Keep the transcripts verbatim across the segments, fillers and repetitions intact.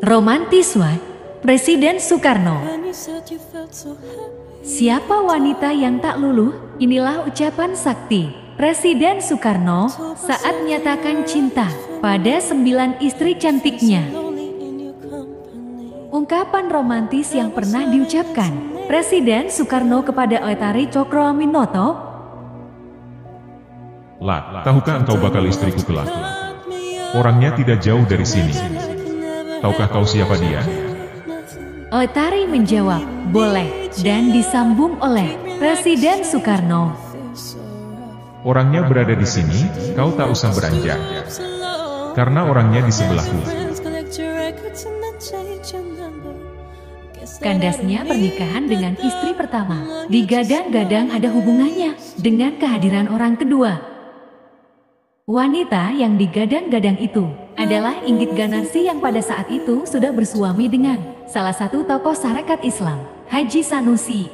Romantis What? Presiden Soekarno. Siapa wanita yang tak luluh? Inilah ucapan sakti Presiden Soekarno saat menyatakan cinta pada sembilan istri cantiknya. Ungkapan romantis yang pernah diucapkan Presiden Soekarno kepada Oetari Cokroaminoto. Lah, tahukah engkau bakal istriku kelak? Orangnya tidak jauh dari sini. Tahukah kau siapa dia? Oetari menjawab, boleh, dan disambung oleh Presiden Soekarno. Orangnya berada di sini, kau tak usah beranjak. Karena orangnya di sebelahku. Kandasnya pernikahan dengan istri pertama, digadang-gadang ada hubungannya dengan kehadiran orang kedua. Wanita yang digadang-gadang itu adalah Inggit Garnasih yang pada saat itu sudah bersuami dengan salah satu tokoh syarikat Islam, Haji Sanusi.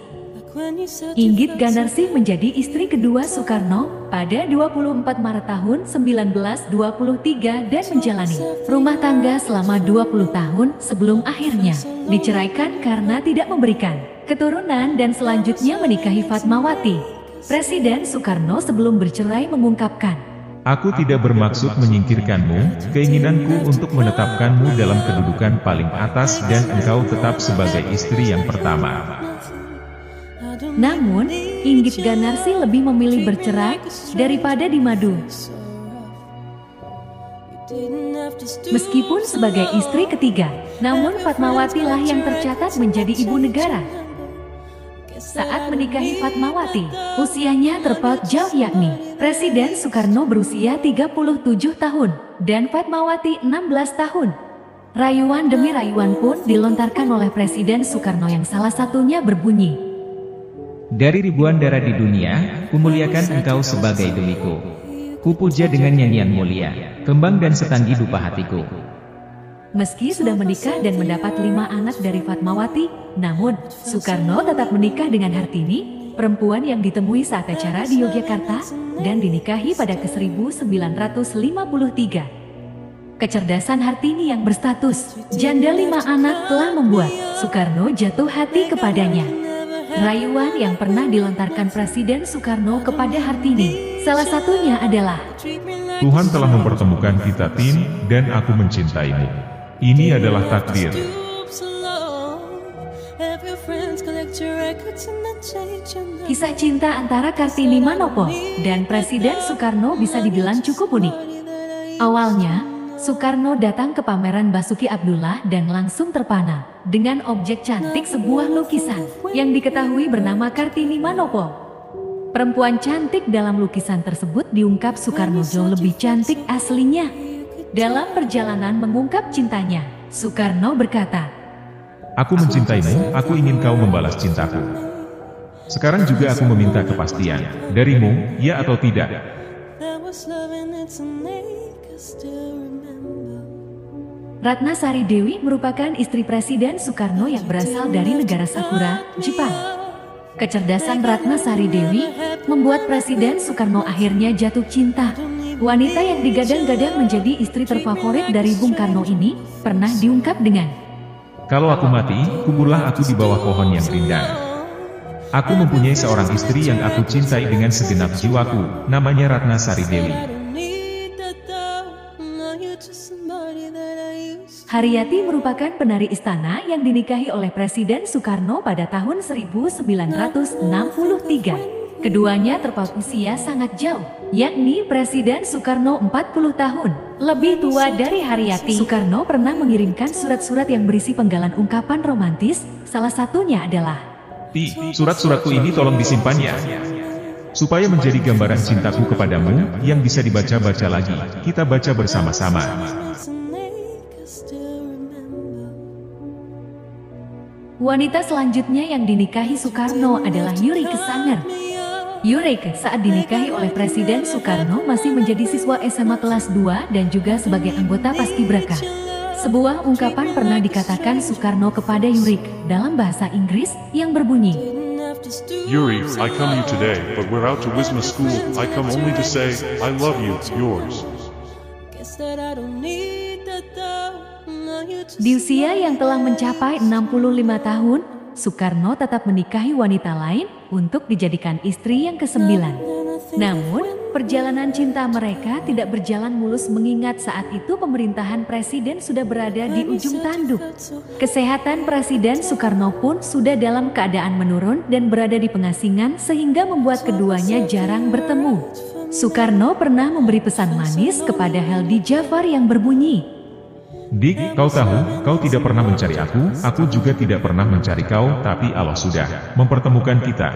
Inggit Garnasih menjadi istri kedua Soekarno pada dua puluh empat Maret tahun seribu sembilan ratus dua puluh tiga dan menjalani rumah tangga selama dua puluh tahun sebelum akhirnya diceraikan karena tidak memberikan keturunan dan selanjutnya menikahi Fatmawati. Presiden Soekarno sebelum bercerai mengungkapkan, "Aku tidak bermaksud menyingkirkanmu, keinginanku untuk menetapkanmu dalam kedudukan paling atas dan engkau tetap sebagai istri yang pertama." Namun, Inggit Garnasih lebih memilih bercerai daripada dimadu. Meskipun sebagai istri ketiga, namun Fatmawati lah yang tercatat menjadi ibu negara. Saat menikahi Fatmawati, usianya terpaut jauh yakni Presiden Soekarno berusia tiga puluh tujuh tahun dan Fatmawati enam belas tahun. Rayuan demi rayuan pun dilontarkan oleh Presiden Soekarno yang salah satunya berbunyi, "Dari ribuan darah di dunia, kumuliakan engkau sebagai demiku. Kupuja dengan nyanyian mulia, kembang dan setanggi dupa hatiku." Meski sudah menikah dan mendapat lima anak dari Fatmawati, namun Soekarno tetap menikah dengan Hartini, perempuan yang ditemui saat acara di Yogyakarta, dan dinikahi pada ke seribu sembilan ratus lima puluh tiga. Kecerdasan Hartini yang berstatus janda lima anak telah membuat Soekarno jatuh hati kepadanya. Rayuan yang pernah dilontarkan Presiden Soekarno kepada Hartini, salah satunya adalah, "Tuhan telah mempertemukan kita Tin, dan aku mencintaimu. Ini adalah takdir." Kisah cinta antara Kartini Manopo dan Presiden Soekarno bisa dibilang cukup unik. Awalnya, Soekarno datang ke pameran Basuki Abdullah dan langsung terpana dengan objek cantik sebuah lukisan yang diketahui bernama Kartini Manopo. Perempuan cantik dalam lukisan tersebut diungkap Soekarno jauh lebih cantik aslinya. Dalam perjalanan mengungkap cintanya, Soekarno berkata, "Aku mencintaimu, aku ingin kau membalas cintaku. Sekarang juga aku meminta kepastian darimu, ya atau tidak." Ratna Sari Dewi merupakan istri Presiden Soekarno yang berasal dari negara Sakura, Jepang. Kecerdasan Ratna Sari Dewi membuat Presiden Soekarno akhirnya jatuh cinta. Wanita yang digadang-gadang menjadi istri terfavorit dari Bung Karno ini pernah diungkap dengan, "Kalau aku mati, kuburlah aku di bawah pohon yang rindang. Aku mempunyai seorang istri yang aku cintai dengan segenap jiwaku, namanya Ratna Sari Dewi." Hariati merupakan penari istana yang dinikahi oleh Presiden Soekarno pada tahun seribu sembilan ratus enam puluh tiga. Keduanya terpaut usia sangat jauh, yakni Presiden Soekarno empat puluh tahun, lebih tua dari Hariati. Soekarno pernah mengirimkan surat-surat yang berisi penggalan ungkapan romantis, salah satunya adalah, "Ti, surat-suratku ini tolong disimpan ya, supaya menjadi gambaran cintaku kepadamu, yang bisa dibaca-baca lagi, kita baca bersama-sama." Wanita selanjutnya yang dinikahi Soekarno adalah Yurike Sanger. Yurike saat dinikahi oleh Presiden Soekarno masih menjadi siswa S M A kelas dua dan juga sebagai anggota paskibraka. Sebuah ungkapan pernah dikatakan Soekarno kepada Yurike dalam bahasa Inggris yang berbunyi, Yuri, I come you today, but we're out to Wisma School. I come only to say, I love you, yours. Di usia yang telah mencapai enam puluh lima tahun, Soekarno tetap menikahi wanita lain untuk dijadikan istri yang kesembilan. Namun, perjalanan cinta mereka tidak berjalan mulus mengingat saat itu pemerintahan presiden sudah berada di ujung tanduk. Kesehatan Presiden Soekarno pun sudah dalam keadaan menurun dan berada di pengasingan sehingga membuat keduanya jarang bertemu. Soekarno pernah memberi pesan manis kepada Heldy Jafar yang berbunyi, "Dik, kau tahu, kau tidak pernah mencari aku, aku juga tidak pernah mencari kau, tapi Allah sudah mempertemukan kita."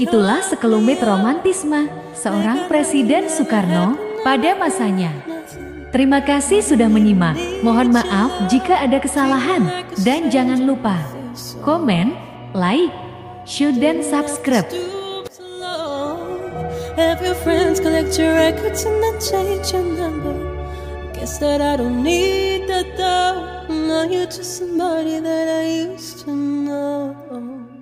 Itulah sekelumit romantisme seorang Presiden Soekarno pada masanya. Terima kasih sudah menyimak, mohon maaf jika ada kesalahan, dan jangan lupa komen, like, share, dan subscribe. Guess that I don't need that though. Now you're just somebody that I used to know.